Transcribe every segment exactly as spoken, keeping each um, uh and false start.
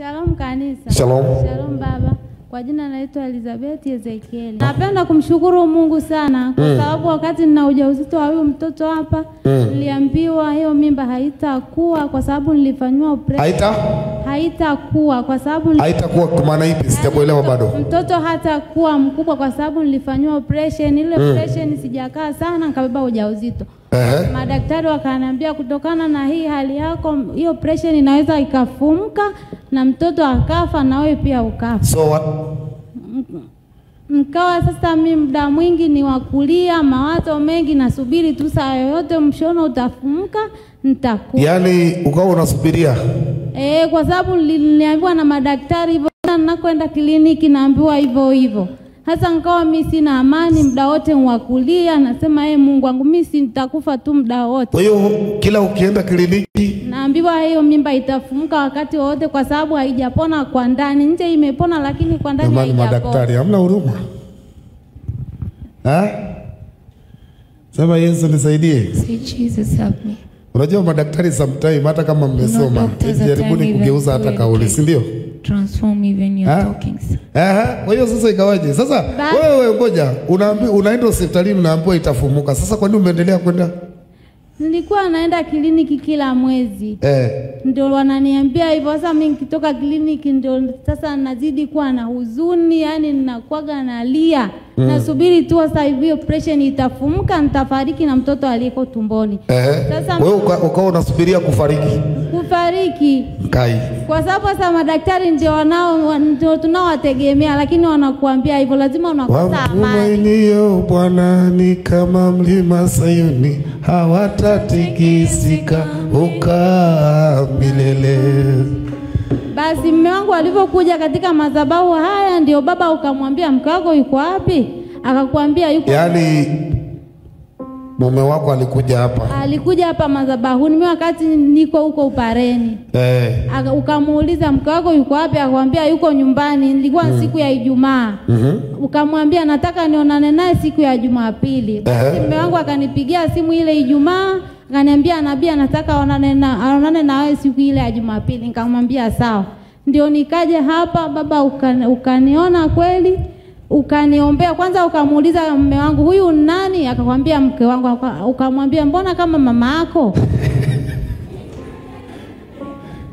Shalom kanisa. Shalom. Shalom baba. Kwa jina naitwa Elizabeth Ezekiel. Napenda kumshukuru Mungu sana kwa sababu wakati nina ujauzito wa huyu mtoto hapa niliambiwa hiyo mimba haitakuwa kwa sababu nilifanywa operation. Haita? Haitakuwa kwa sababu haitakuwa kwa maana ipi sijaelewa bado. Mtoto hatakuwa mkubwa kwa sababu nilifanywa operation. Ile operation sijakaa sana nikabeba ujauzito. Uh-huh. Madaktari wakaniambia kutokana na hii hali yako hiyo pressure inaweza ikafumuka na mtoto akafa na wewe pia ukafa. So what? Mkawa sasa mimi muda mwingi ni wakulia mawazo mengi nasubiri tu saa yoyote mshono utafumuka nitakufa. Yaani ukawa unasubiria? Eh, kwa sababu niliambiwa na madaktari hivyo na ninakwenda kliniki naambiwa hivyo hivyo. Hasa nikawa mimi sina amani muda wote nwakulia nasema eh Mungu wangu mimi sitakufa tu muda wote. Kwa hiyo kila ukienda kliniki naambiwa hiyo mimba itafumuka wakati wote kwa sababu haijapona kwa ndani. Nje imepona lakini kwa ndani haijapona. Mama daktari hamna huruma. Eh? Sema Yesu nisaidie. Jesus help me. Unajua madaktari sometimes hata kama mmesoma jaribuni kugeuza hata kauli, si ndio? Transform even your ha? Talkings. Aha, kwa hiyo sasa ikawaje? Sasa wewe ngoja, unaambiwa unaenda hospitalini unaambiwa itafumuka. Sasa kwa nini umeendelea kwenda? Nilikuwa naenda kliniki kila mwezi. Eh. Ndio wananiambia hivyo. Sasa mimi nikitoka kliniki ndio sasa nazidi kuwa na huzuni, yani ninakuaga nalia. Mm. Nasubiri tu sasa hiyo pressure itafumuka nitafariki na mtoto aliyeko tumboni. Eh. Sasa wewe ukawa unasubiria kufariki. Kufariki. Kai. Kwa sababu sasa madaktari ndio wanao ndio tunaowategemea lakini wanakuambia hivyo lazima unakosa amani. Wamtumainio Bwana ni kama mlima Sayuni hawatatikisika ukaa milele. Basi mume wangu alipokuja katika madhabahu haya ndio baba ukamwambia mke wako yuko wapi? Akakwambia yuko. Yaani mume wako alikuja hapa. Alikuja hapa madhabahuni mimi wakati niko huko Upareni. Eh. Ukamuuliza mke wako yuko wapi? Akamwambia yuko nyumbani. Nilikuwa mm. siku ya Ijumaa. Mhm. Ukamwambia nataka nionane naye siku ya Jumapili. Basi mume wangu akanipigia simu ile Ijumaa. Akaniambia nabii anataka aonane na aonane na wewe siku ile ya Jumapili. Nikamwambia sawa. Ndio nikaje hapa baba ukaniona kweli. Ukaniombea kwanza ukamuuliza mume wangu huyu nani akakwambia mke wangu ukamwambia mbona kama mama yako.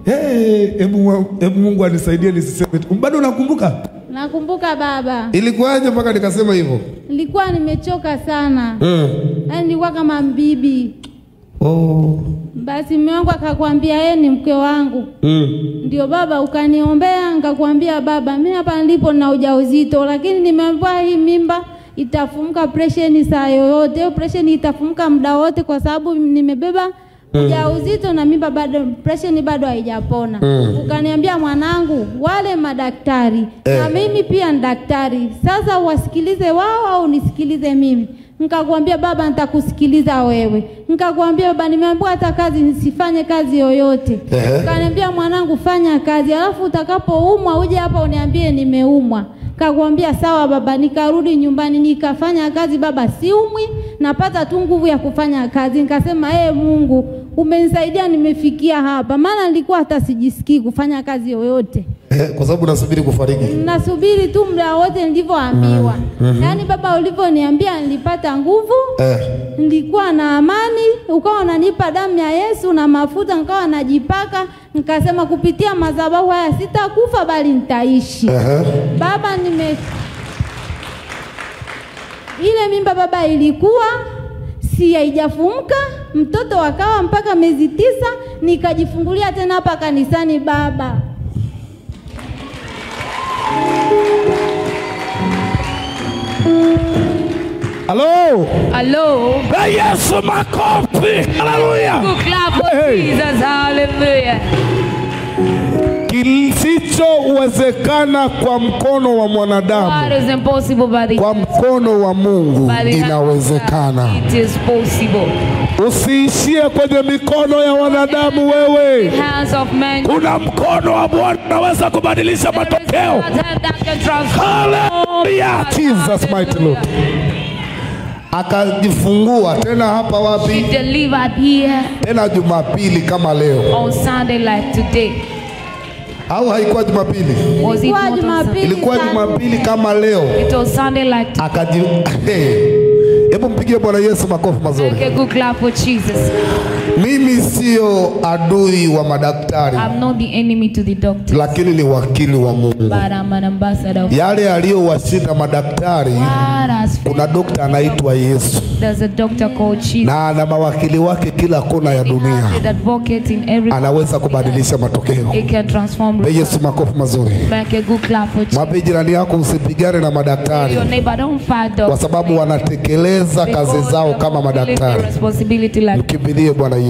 Eh hebu hebu Mungu anisaidie nisiseme bado unakumbuka? Nakumbuka baba. Ilikuwaaje mpaka nikasema hivyo? Nilikuwa nimechoka sana. Mm. Yaani nilikuwa kama mbibi. Oh. Basi mume wangu akakwambia yeye ni mke wangu. Mm. Ndio baba ukaniombea nikakwambia baba mimi hapa nilipo na ujauzito lakini nimeambiwa hii mimba itafumuka pressure saa yoyote. Pressure itafumuka muda wote kwa sababu nimebeba mm. ujauzito na mimba bado pressure bado haijapona. Mm. Ukaniambia mwanangu wale madaktari eh. na mimi pia ni daktari. Sasa wasikilize wao au nisikilize mimi? Nikakwambia baba nitakusikiliza wewe. Nikakwambia baba nimeambiwa hata kazi nisifanye kazi yoyote. Ukaniambia mwanangu fanya kazi alafu utakapoumwa uje hapa uniambie nimeumwa. Nikakwambia sawa baba. Nikarudi nyumbani nikafanya kazi baba siumwi napata tu nguvu ya kufanya kazi. Nikasema eh Mungu umenisaidia nimefikia hapa maana nilikuwa hata sijisikii kufanya kazi yoyote. Kwa sababu nasubiri kufariki. Nasubiri tu muda wote nilivyoambiwa. Mm -hmm. Yaani baba uliponiambia nilipata nguvu. Eh. Nilikuwa na amani, ukawa unanipa damu ya Yesu na mafuta nikawa najipaka, nikasema kupitia madhabahu haya sitakufa bali nitaishi. Uh -huh. Baba nime ile mimba baba ilikuwa si haijafumuka mtoto akawa mpaka miezi tisa nikajifungulia tena hapa kanisani baba. Hello. Hello. Hey, yes, my coffee. Hallelujah. Good clap, hey. Jesus, hallelujah. Kilichowezekana kwa mkono wa mwanadamu. What is impossible by the kwa mkono wa Mungu inawezekana. It is possible. Usiishie kwenye mikono ya wanadamu wewe. Kuna mkono wa Bwana unaweza kubadilisha matokeo. Hallelujah. Jesus mighty Lord. Akajifungua tena hapa wapi? She delivered here. Tena Jumapili kama leo. On Sunday like today. Au haikuwa Jumapili? Ilikuwa Jumapili. Ilikuwa Jumapili kama leo. It was Sunday like today. Akaji Hebu mpigie Bwana Yesu makofi mazuri. Make a good clap for Jesus. Mimi sio adui wa madaktari. I'm not the enemy to the doctors. Lakini ni wakili wa Mungu. But I'm an ambassador of Yale aliyowashinda madaktari. Kuna dokta anaitwa Yesu. There's a doctor called Jesus. Na ana mawakili wake kila kona ya dunia. Anaweza kubadilisha matokeo. He can transform. Be Yesu makofi mazuri. Make a good clap for Jesus. Mpe jirani yako usipigane na madaktari. Your neighbor don't fight doctors. Kwa sababu wanatekeleza kazi zao kama madaktari. Mkimbilie Bwana Yesu.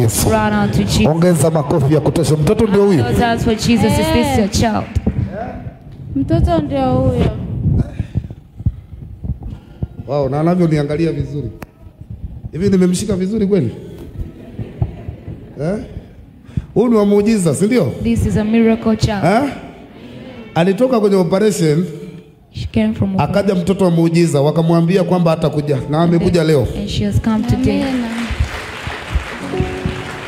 Ongeza makofi ya kutosha. Mtoto ndio huyo. Mtoto ndio huyo. Wow, na anavyoniangalia vizuri. Hivi nimemshika vizuri kweli? Eh? Huu ni wa muujiza, si ndio? This is a miracle child. Eh? Alitoka kwenye operation. She came from akaja mtoto wa muujiza, wakamwambia kwamba atakuja. Na amekuja leo. And she has come today.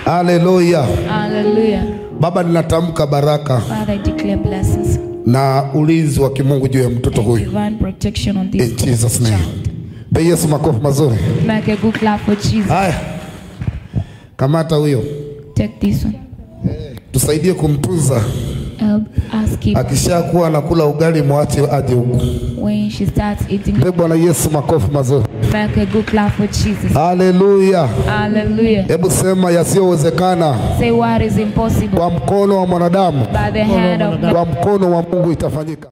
Hallelujah. Hallelujah. Baba, ninatamka baraka. Father, I declare blessings. Na ulinzi wa kimungu juu ya mtoto huyu. Divine protection on this. In Jesus name. Be Yesu makofi mazuri. Make a good clap for Jesus. Haya. Kamata huyo. Take this one. Hey. Tusaidie kumtunza. Help us keep. Akishakuwa anakula ugali mwache aje huko. When she starts eating. Be Bwana Yesu makofi mazuri. Make a good clap for Jesus. Hallelujah. Hallelujah. Hebu sema yasiyowezekana. Say what is impossible. Kwa mkono wa mwanadamu. By the hand of God. Kwa mkono wa Mungu itafanyika.